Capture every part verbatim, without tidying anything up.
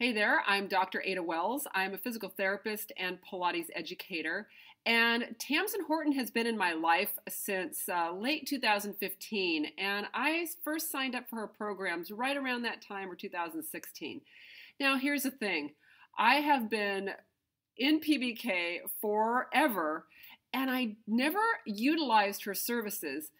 Hey there, I'm Doctor Ada Wells. I'm a physical therapist and Pilates educator, and Tamsen Horton has been in my life since uh, late two thousand fifteen, and I first signed up for her programs right around that time, or two thousand sixteen. Now here's the thing, I have been in P B K forever, and I never utilized her services,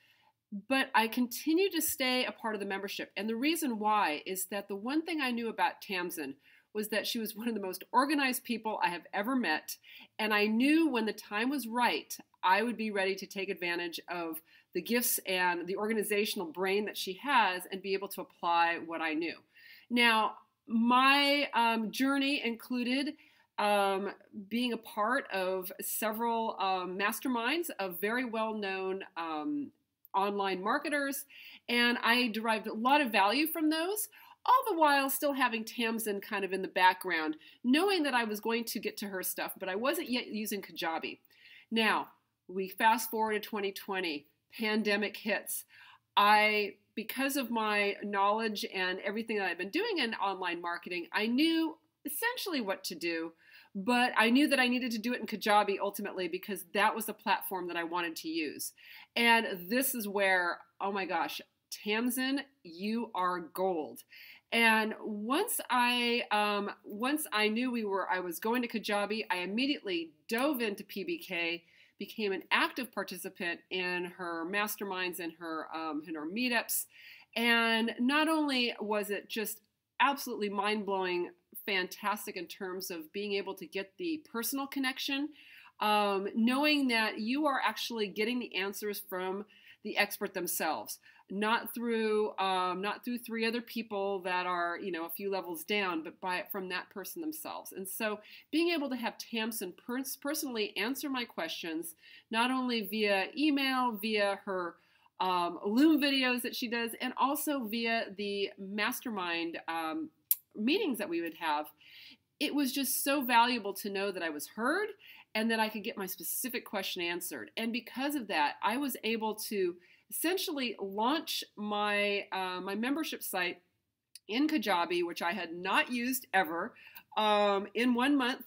but I continue to stay a part of the membership. And the reason why is that the one thing I knew about Tamsen was that she was one of the most organized people I have ever met. And I knew when the time was right, I would be ready to take advantage of the gifts and the organizational brain that she has and be able to apply what I knew. Now, my um, journey included Um, being a part of several um, masterminds of very well-known um, online marketers, and I derived a lot of value from those, all the while still having Tamsen kind of in the background, knowing that I was going to get to her stuff, but I wasn't yet using Kajabi. Now, we fast forward to twenty twenty, pandemic hits. I, because of my knowledge and everything that I've been doing in online marketing, I knew essentially what to do, but I knew that I needed to do it in Kajabi ultimately because that was the platform that I wanted to use. And this is where, oh my gosh, Tamsen, you are gold. And once I um, once I knew we were I was going to Kajabi, I immediately dove into P B K, became an active participant in her masterminds and her um, in her meetups, and not only was it just absolutely mind-blowing. Fantastic in terms of being able to get the personal connection, um, knowing that you are actually getting the answers from the expert themselves, not through um, not through three other people that are, you know, a few levels down, but by from that person themselves. And so, being able to have Tamsen pers personally answer my questions, not only via email, via her um, Loom videos that she does, and also via the mastermind. Um, meetings that we would have, it was just so valuable to know that I was heard and that I could get my specific question answered. And because of that, I was able to essentially launch my, uh, my membership site in Kajabi, which I had not used ever, um, in one month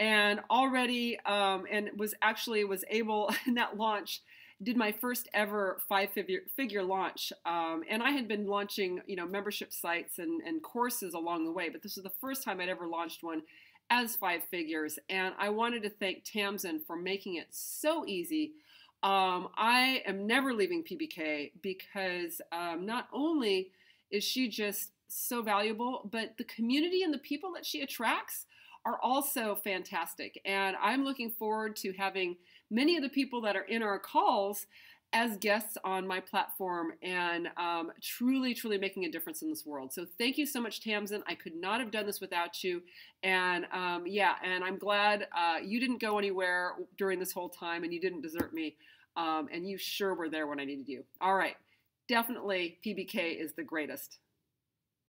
and already, um, and was actually was able in that launch did my first ever five-figure figure launch, um, and I had been launching, you know, membership sites and, and courses along the way, but this was the first time I'd ever launched one as five figures, and I wanted to thank Tamsen for making it so easy. Um, I am never leaving P B K because um, not only is she just so valuable, but the community and the people that she attracts are also fantastic, and I'm looking forward to having many of the people that are in our calls as guests on my platform and um, truly, truly making a difference in this world. So thank you so much, Tamsen. I could not have done this without you. And um, yeah, and I'm glad uh, you didn't go anywhere during this whole time and you didn't desert me. Um, and you sure were there when I needed you. All right, definitely P B K is the greatest.